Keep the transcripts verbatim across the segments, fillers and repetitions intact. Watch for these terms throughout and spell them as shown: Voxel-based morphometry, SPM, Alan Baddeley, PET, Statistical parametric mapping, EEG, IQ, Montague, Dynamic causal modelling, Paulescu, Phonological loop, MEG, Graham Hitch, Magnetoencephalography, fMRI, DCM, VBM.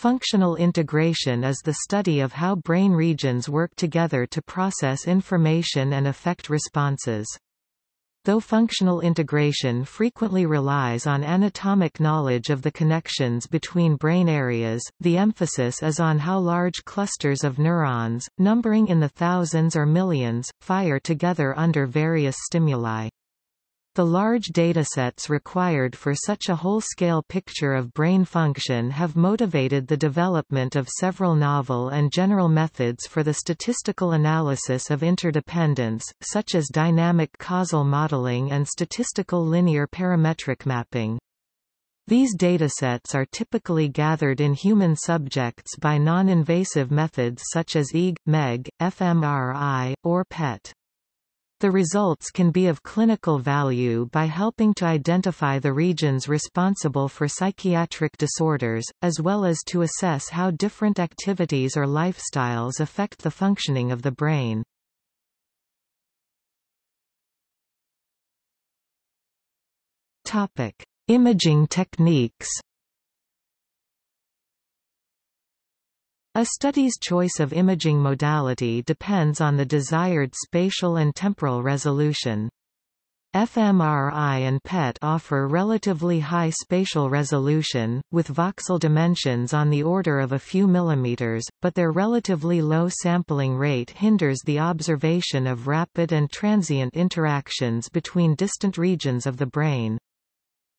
Functional integration is the study of how brain regions work together to process information and affect responses. Though functional integration frequently relies on anatomic knowledge of the connections between brain areas, the emphasis is on how large clusters of neurons, numbering in the thousands or millions, fire together under various stimuli. The large datasets required for such a whole-scale picture of brain function have motivated the development of several novel and general methods for the statistical analysis of interdependence, such as dynamic causal modelling and statistical linear parametric mapping. These datasets are typically gathered in human subjects by non-invasive methods such as E E G, M E G, f M R I, or P E T. The results can be of clinical value by helping to identify the regions responsible for psychiatric disorders, as well as to assess how different activities or lifestyles affect the functioning of the brain. Topic: Imaging techniques. A study's choice of imaging modality depends on the desired spatial and temporal resolution. f M R I and P E T offer relatively high spatial resolution, with voxel dimensions on the order of a few millimeters, but their relatively low sampling rate hinders the observation of rapid and transient interactions between distant regions of the brain.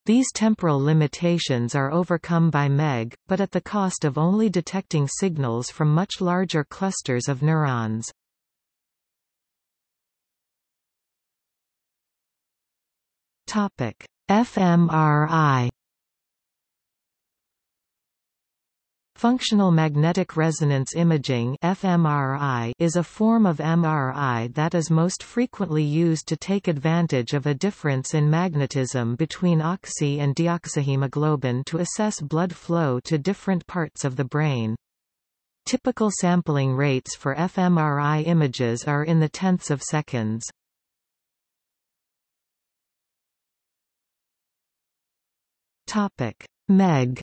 These temporal limitations are overcome by M E G, but at the cost of only detecting signals from much larger clusters of neurons. Topic: f M R I. Functional magnetic resonance imaging f M R I is a form of M R I that is most frequently used to take advantage of a difference in magnetism between oxy and deoxyhemoglobin to assess blood flow to different parts of the brain. Typical sampling rates for f M R I images are in the tenths of seconds. Topic: M E G.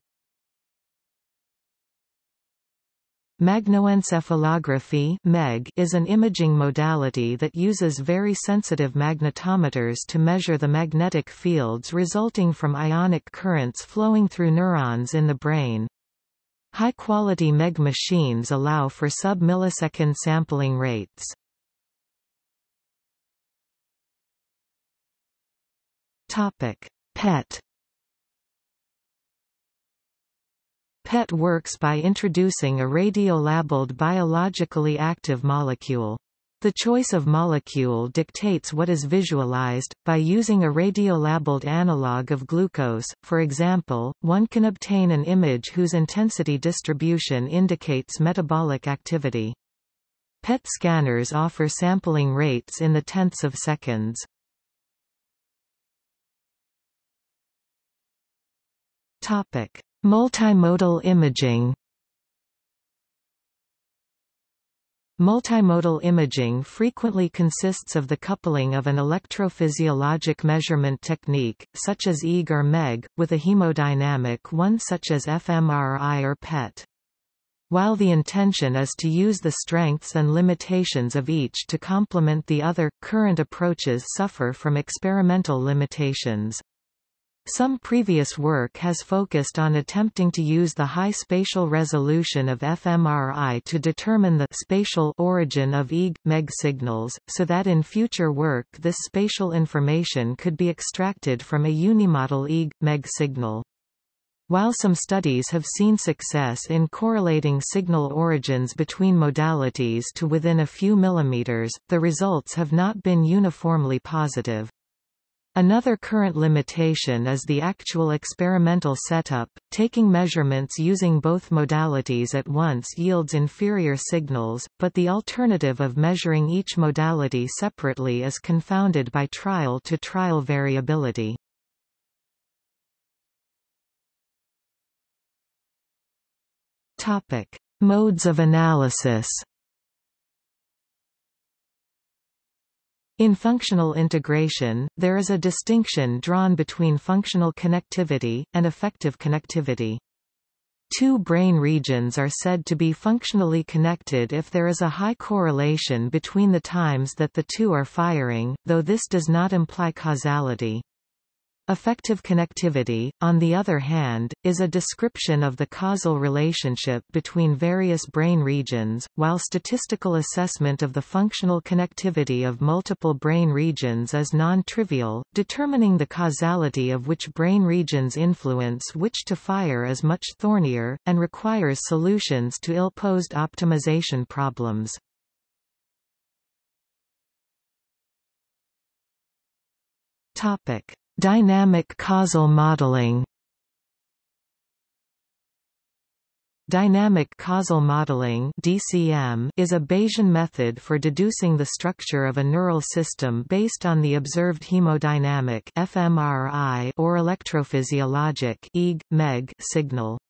Magnetoencephalography (M E G) is an imaging modality that uses very sensitive magnetometers to measure the magnetic fields resulting from ionic currents flowing through neurons in the brain. High-quality M E G machines allow for sub-millisecond sampling rates. Topic: P E T. P E T works by introducing a radiolabeled biologically active molecule. The choice of molecule dictates what is visualized. By using a radiolabeled analog of glucose, for example, one can obtain an image whose intensity distribution indicates metabolic activity. P E T scanners offer sampling rates in the tenths of seconds. Topic: Multimodal imaging. Multimodal imaging frequently consists of the coupling of an electrophysiologic measurement technique, such as E E G or M E G, with a hemodynamic one such as f M R I or P E T. While the intention is to use the strengths and limitations of each to complement the other, current approaches suffer from experimental limitations. Some previous work has focused on attempting to use the high spatial resolution of f M R I to determine the spatial origin of E E G M E G signals, so that in future work this spatial information could be extracted from a unimodal E E G M E G signal. While some studies have seen success in correlating signal origins between modalities to within a few millimeters, the results have not been uniformly positive. Another current limitation is the actual experimental setup. Taking measurements using both modalities at once yields inferior signals, but the alternative of measuring each modality separately is confounded by trial-to-trial variability. Topic: Modes of analysis. In functional integration, there is a distinction drawn between functional connectivity, and effective connectivity. Two brain regions are said to be functionally connected if there is a high correlation between the times that the two are firing, though this does not imply causality. Effective connectivity, on the other hand, is a description of the causal relationship between various brain regions, while statistical assessment of the functional connectivity of multiple brain regions is non-trivial. Determining the causality of which brain regions influence which to fire is much thornier, and requires solutions to ill-posed optimization problems. Dynamic causal modelling. Dynamic causal modelling (D C M) is a Bayesian method for deducing the structure of a neural system based on the observed hemodynamic (f M R I) or electrophysiologic (E E G, M E G) signal.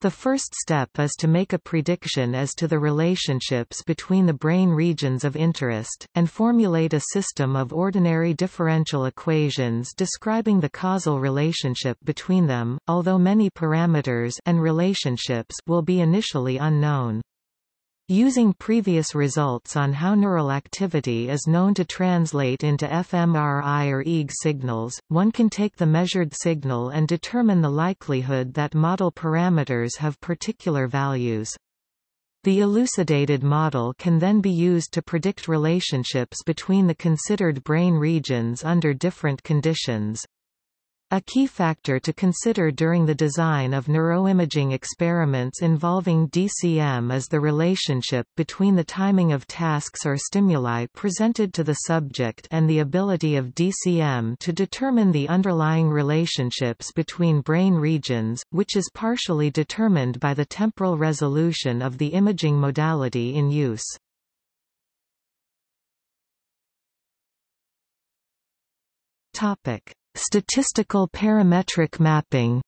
The first step is to make a prediction as to the relationships between the brain regions of interest, and formulate a system of ordinary differential equations describing the causal relationship between them, although many parameters and relationships will be initially unknown. Using previous results on how neural activity is known to translate into f M R I or E E G signals, one can take the measured signal and determine the likelihood that model parameters have particular values. The elucidated model can then be used to predict relationships between the considered brain regions under different conditions. A key factor to consider during the design of neuroimaging experiments involving D C M is the relationship between the timing of tasks or stimuli presented to the subject and the ability of D C M to determine the underlying relationships between brain regions, which is partially determined by the temporal resolution of the imaging modality in use. Statistical parametric mapping.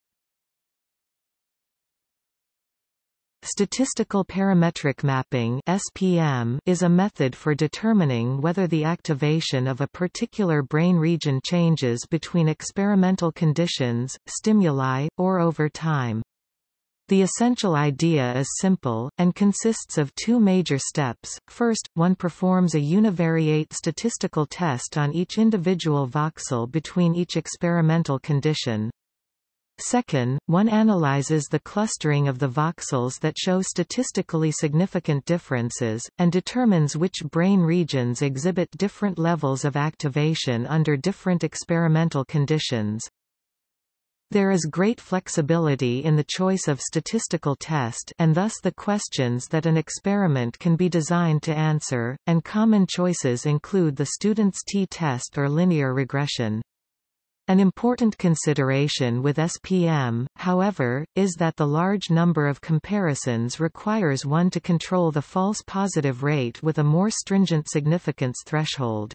Statistical parametric mapping (S P M) is a method for determining whether the activation of a particular brain region changes between experimental conditions, stimuli, or over time. The essential idea is simple, and consists of two major steps. First, one performs a univariate statistical test on each individual voxel between each experimental condition. Second, one analyzes the clustering of the voxels that show statistically significant differences, and determines which brain regions exhibit different levels of activation under different experimental conditions. There is great flexibility in the choice of statistical test and thus the questions that an experiment can be designed to answer, and common choices include the student's t-test or linear regression. An important consideration with S P M, however, is that the large number of comparisons requires one to control the false positive rate with a more stringent significance threshold.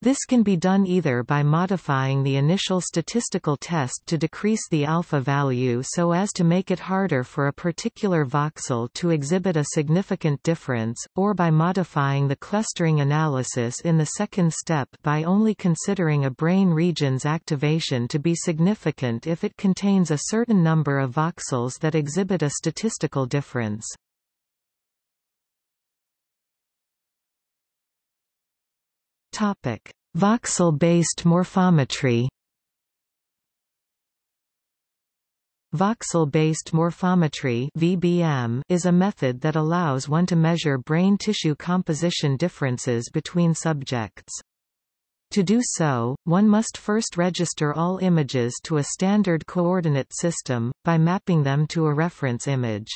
This can be done either by modifying the initial statistical test to decrease the alpha value so as to make it harder for a particular voxel to exhibit a significant difference, or by modifying the clustering analysis in the second step by only considering a brain region's activation to be significant if it contains a certain number of voxels that exhibit a statistical difference. Topic: Voxel-based morphometry. Voxel-based morphometry (V B M) is a method that allows one to measure brain tissue composition differences between subjects. To do so, one must first register all images to a standard coordinate system by mapping them to a reference image.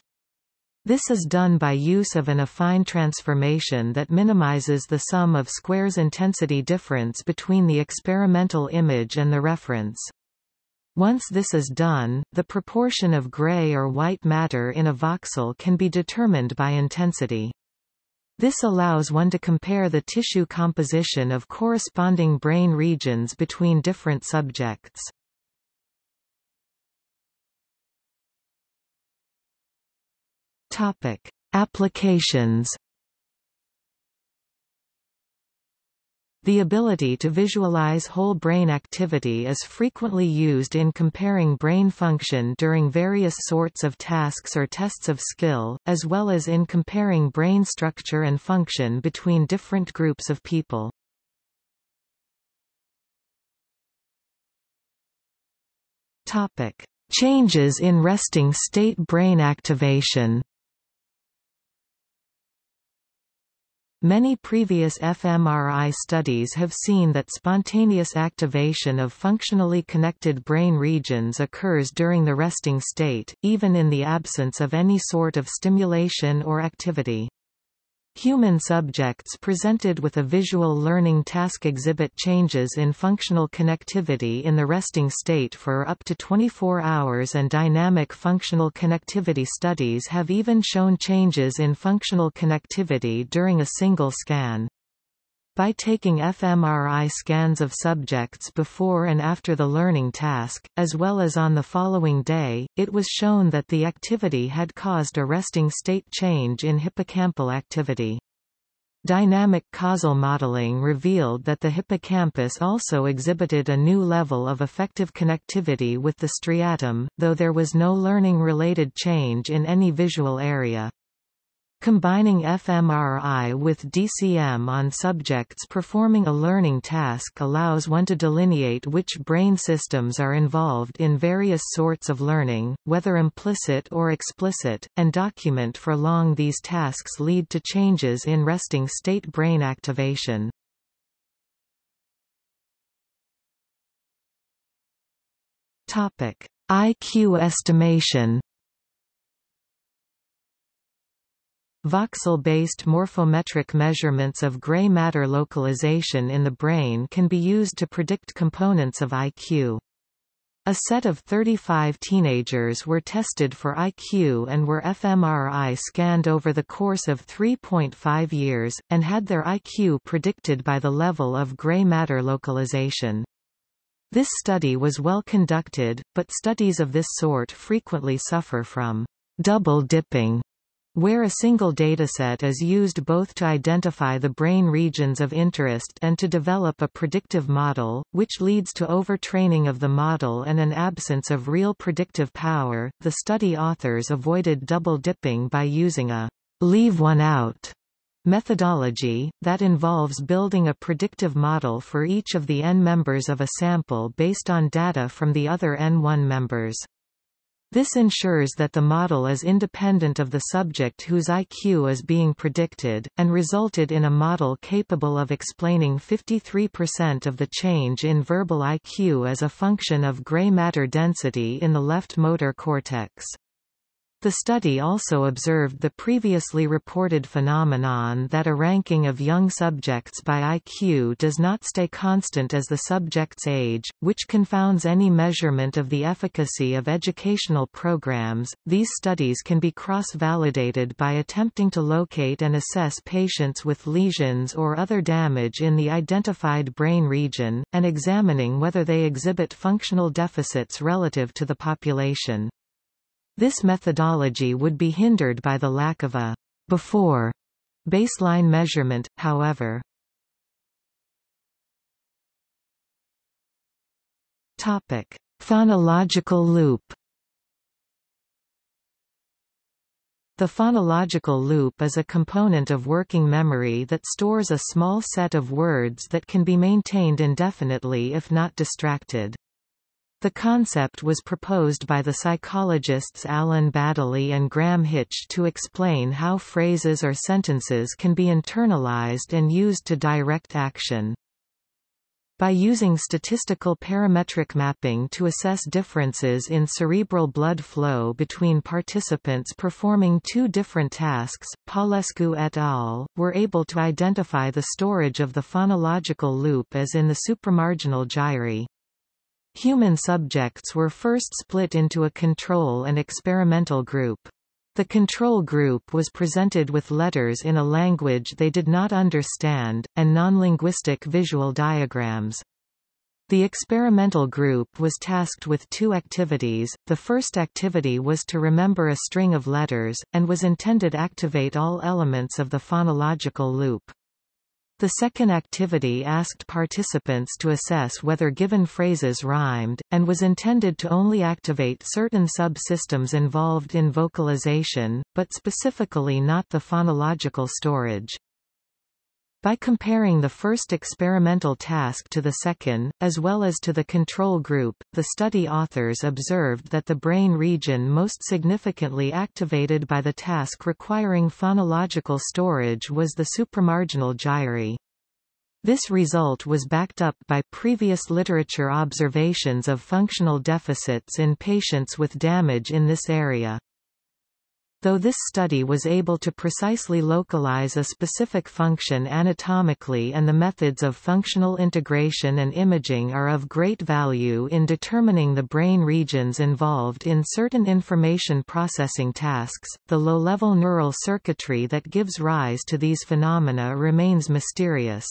This is done by use of an affine transformation that minimizes the sum of squares intensity difference between the experimental image and the reference. Once this is done, the proportion of gray or white matter in a voxel can be determined by intensity. This allows one to compare the tissue composition of corresponding brain regions between different subjects. Topic: Applications. The ability to visualize whole brain activity is frequently used in comparing brain function during various sorts of tasks or tests of skill, as well as in comparing brain structure and function between different groups of people. Topic: Changes in resting state brain activation. Many previous f M R I studies have seen that spontaneous activation of functionally connected brain regions occurs during the resting state, even in the absence of any sort of stimulation or activity. Human subjects presented with a visual learning task exhibit changes in functional connectivity in the resting state for up to twenty-four hours, and dynamic functional connectivity studies have even shown changes in functional connectivity during a single scan. By taking f M R I scans of subjects before and after the learning task, as well as on the following day, it was shown that the activity had caused a resting state change in hippocampal activity. Dynamic causal modelling revealed that the hippocampus also exhibited a new level of effective connectivity with the striatum, though there was no learning-related change in any visual area. Combining f M R I with D C M on subjects performing a learning task allows one to delineate which brain systems are involved in various sorts of learning, whether implicit or explicit, and document for how long these tasks lead to changes in resting state brain activation. Topic: I Q estimation. Voxel-based morphometric measurements of gray matter localization in the brain can be used to predict components of I Q. A set of thirty-five teenagers were tested for I Q and were f M R I scanned over the course of three point five years, and had their I Q predicted by the level of gray matter localization. This study was well conducted, but studies of this sort frequently suffer from double dipping, where a single dataset is used both to identify the brain regions of interest and to develop a predictive model, which leads to overtraining of the model and an absence of real predictive power. The study authors avoided double dipping by using a leave one out methodology, that involves building a predictive model for each of the N members of a sample based on data from the other N one members. This ensures that the model is independent of the subject whose I Q is being predicted, and resulted in a model capable of explaining fifty-three percent of the change in verbal I Q as a function of gray matter density in the left motor cortex. The study also observed the previously reported phenomenon that a ranking of young subjects by I Q does not stay constant as the subject's age, which confounds any measurement of the efficacy of educational programs. These studies can be cross-validated by attempting to locate and assess patients with lesions or other damage in the identified brain region, and examining whether they exhibit functional deficits relative to the population. This methodology would be hindered by the lack of a before baseline measurement, however. Topic: Phonological loop. The phonological loop is a component of working memory that stores a small set of words that can be maintained indefinitely if not distracted. The concept was proposed by the psychologists Alan Baddeley and Graham Hitch to explain how phrases or sentences can be internalized and used to direct action. By using statistical parametric mapping to assess differences in cerebral blood flow between participants performing two different tasks, Paulescu et al. Were able to identify the storage of the phonological loop as in the supramarginal gyri. Human subjects were first split into a control and experimental group. The control group was presented with letters in a language they did not understand, and non-linguistic visual diagrams. The experimental group was tasked with two activities. The first activity was to remember a string of letters, and was intended to activate all elements of the phonological loop. The second activity asked participants to assess whether given phrases rhymed, and was intended to only activate certain subsystems involved in vocalization, but specifically not the phonological storage. By comparing the first experimental task to the second, as well as to the control group, the study authors observed that the brain region most significantly activated by the task requiring phonological storage was the supramarginal gyri. This result was backed up by previous literature observations of functional deficits in patients with damage in this area. Though this study was able to precisely localize a specific function anatomically, and the methods of functional integration and imaging are of great value in determining the brain regions involved in certain information processing tasks, the low-level neural circuitry that gives rise to these phenomena remains mysterious.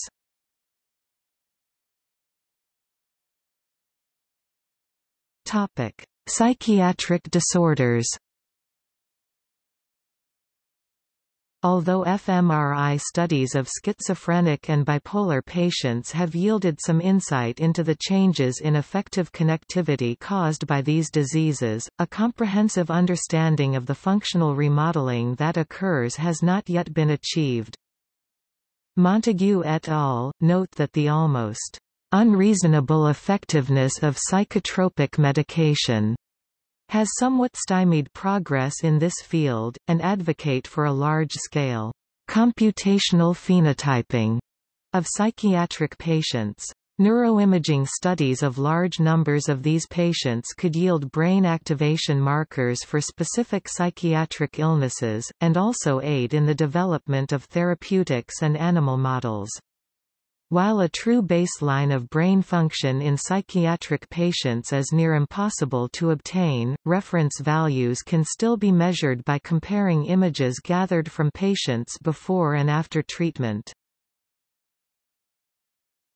Topic: Psychiatric disorders. Although fMRI studies of schizophrenic and bipolar patients have yielded some insight into the changes in affective connectivity caused by these diseases, a comprehensive understanding of the functional remodeling that occurs has not yet been achieved. Montague et al. Note that the almost unreasonable effectiveness of psychotropic medication has somewhat stymied progress in this field, and advocate for a large-scale, computational phenotyping of psychiatric patients. Neuroimaging studies of large numbers of these patients could yield brain activation markers for specific psychiatric illnesses, and also aid in the development of therapeutics and animal models. While a true baseline of brain function in psychiatric patients is near impossible to obtain, reference values can still be measured by comparing images gathered from patients before and after treatment.